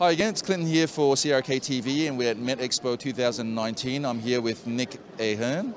Hi again, it's Clinton here for CRK TV, and we're at Met Expo 2019. I'm here with Nick Ahern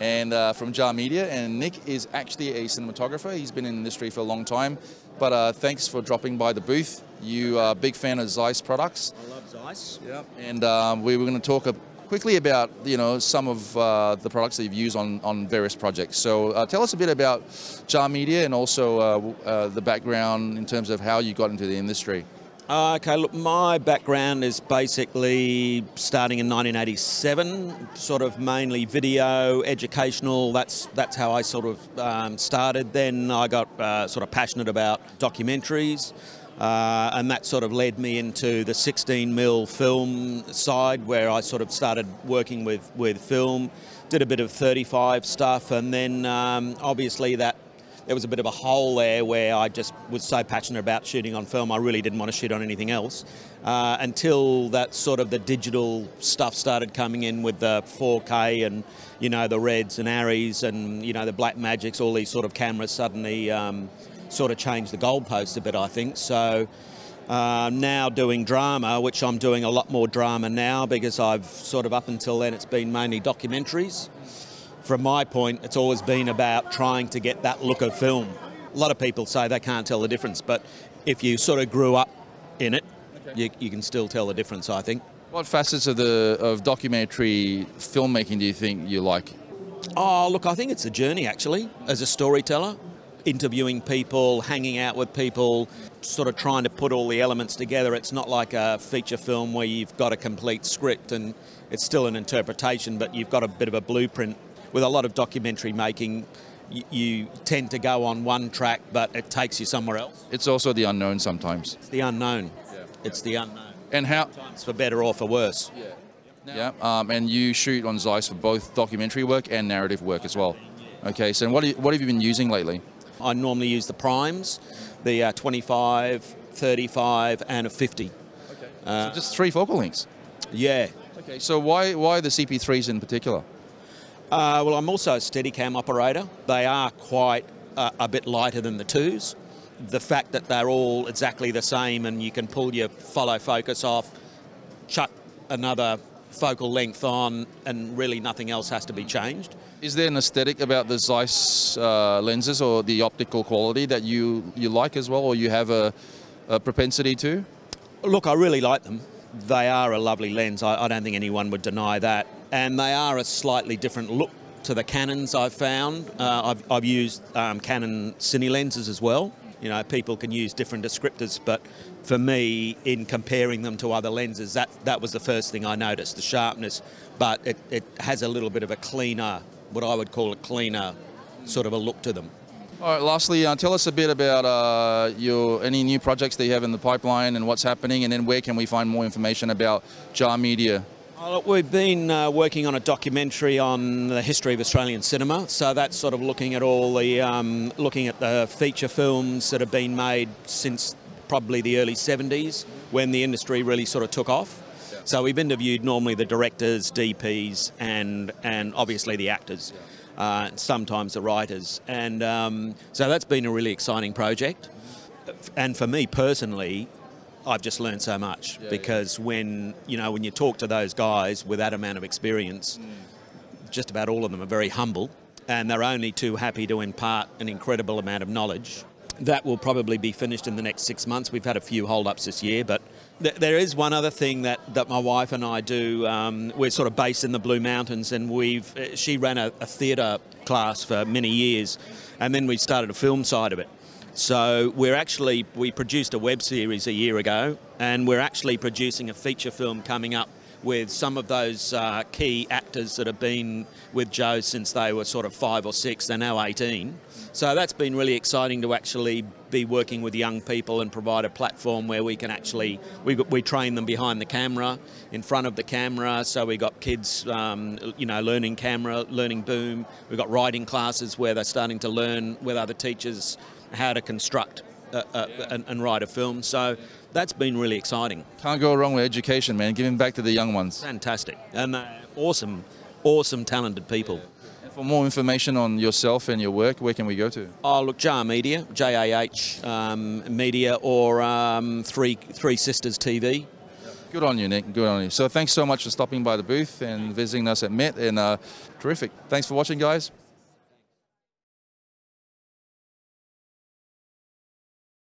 and from JAR Media, and Nick is actually a cinematographer. He's been in the industry for a long time, but thanks for dropping by the booth. You are a big fan of Zeiss products. I love Zeiss. Yep. And we were going to talk quickly about, you know, some of the products that you've used on various projects. So tell us a bit about JAR Media and also the background in terms of how you got into the industry. Okay, look, my background is basically starting in 1987, sort of mainly video, educational, that's how I sort of started. Then I got sort of passionate about documentaries, and that sort of led me into the 16mm film side, where I sort of started working with film, did a bit of 35 stuff, and then obviously that there was a bit of a hole there where I just was so passionate about shooting on film, I really didn't want to shoot on anything else until that sort of the digital stuff started coming in with the 4K and, you know, the Reds and Arries and, you know, the Black Magics, all these sort of cameras suddenly sort of changed the goalposts a bit, I think. So now doing drama, which I'm doing a lot more drama now, because I've sort of up until then it's been mainly documentaries. From my point, it's always been about trying to get that look of film. A lot of people say they can't tell the difference, but if you sort of grew up in it, okay, you can still tell the difference, I think. What facets of documentary filmmaking do you think you like? Oh, look, I think it's a journey, actually, as a storyteller. Interviewing people, hanging out with people, sort of trying to put all the elements together. It's not like a feature film where you've got a complete script and it's still an interpretation, but you've got a bit of a blueprint. With a lot of documentary making, you tend to go on one track, but it takes you somewhere else. It's also the unknown sometimes. It's the unknown. Yeah. It's the unknown. And how? Sometimes for better or for worse. Yeah. Yeah. And you shoot on Zeiss for both documentary work and narrative work as well. Okay. So what have you been using lately? I normally use the primes, the 25, 35, and a 50. Okay. So just three focal lengths. Yeah. Okay. So why the CP3s in particular? Well, I'm also a Steadicam operator. They are quite a bit lighter than the 2s. The fact that they're all exactly the same and you can pull your follow focus off, chuck another focal length on, and really nothing else has to be changed. Is there an aesthetic about the Zeiss lenses or the optical quality that you like as well, or you have a propensity to? Look, I really like them. They are a lovely lens. I don't think anyone would deny that. And they are a slightly different look to the Canons, I've found. I've used Canon cine lenses as well. You know, people can use different descriptors, but for me, in comparing them to other lenses, that was the first thing I noticed, the sharpness. But it has a little bit of a cleaner, what I would call a cleaner sort of a look to them. All right, lastly, tell us a bit about any new projects that you have in the pipeline and what's happening, and then where can we find more information about JAR Media? Well, we've been working on a documentary on the history of Australian cinema, so that's sort of looking at all the looking at the feature films that have been made since probably the early 70s, when the industry really sort of took off. Yeah. So we've interviewed normally the directors, DPs, and obviously the actors, yeah, sometimes the writers, and so that's been a really exciting project. And for me personally, I've just learned so much, because when you talk to those guys with that amount of experience, just about all of them are very humble, and they're only too happy to impart an incredible amount of knowledge. That will probably be finished in the next 6 months. We've had a few hold-ups this year, but there is one other thing that my wife and I do. We're sort of based in the Blue Mountains, and she ran a theatre class for many years, and then we started a film side of it. So we produced a web series a year ago, and we're actually producing a feature film coming up with some of those key actors that have been with Joe since they were sort of 5 or 6, they're now 18. So that's been really exciting to actually be working with young people and provide a platform where we can actually, we train them behind the camera, in front of the camera, so we got kids, you know, learning camera, learning boom, we've got writing classes where they're starting to learn with other teachers how to construct and write a film. So that's been really exciting. Can't go wrong with education, man. Giving back to the young ones. Fantastic. And awesome, talented people. Yeah. For more information on yourself and your work, where can we go to? Oh, look, JAR Media, JAH Media, or Three Sisters TV. Good on you, Nick. Good on you. So thanks so much for stopping by the booth and visiting us at Met. And terrific. Thanks for watching, guys.